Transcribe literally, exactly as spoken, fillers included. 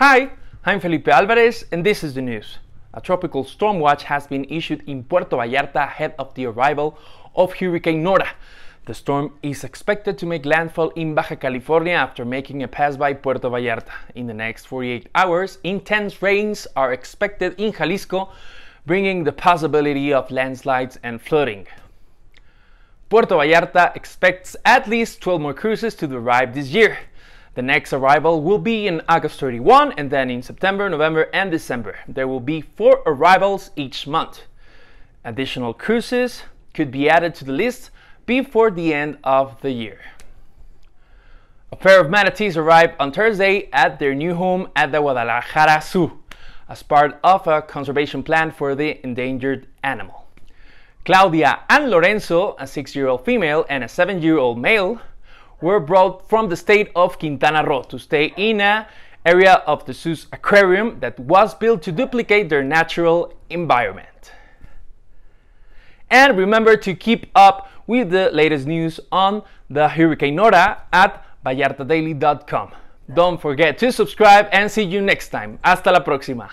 Hi, I'm Felipe Álvarez and this is the news. A tropical storm watch has been issued in Puerto Vallarta ahead of the arrival of Hurricane Nora. The storm is expected to make landfall in Baja California after making a pass by Puerto Vallarta. In the next forty-eight hours, intense rains are expected in Jalisco, bringing the possibility of landslides and flooding. Puerto Vallarta expects at least twelve more cruises to arrive this year. The next arrival will be in August thirty-first and then in September, November and December. There will be four arrivals each month. Additional cruises could be added to the list before the end of the year. A pair of manatees arrived on Thursday at their new home at the Guadalajara Zoo as part of a conservation plan for the endangered animal. Claudia and Lorenzo, a six-year-old female and a seven-year-old male, were brought from the state of Quintana Roo to stay in an area of the zoo's aquarium that was built to duplicate their natural environment. And remember to keep up with the latest news on the Hurricane Nora at Vallarta Daily dot com. Don't forget to subscribe and see you next time. Hasta la próxima!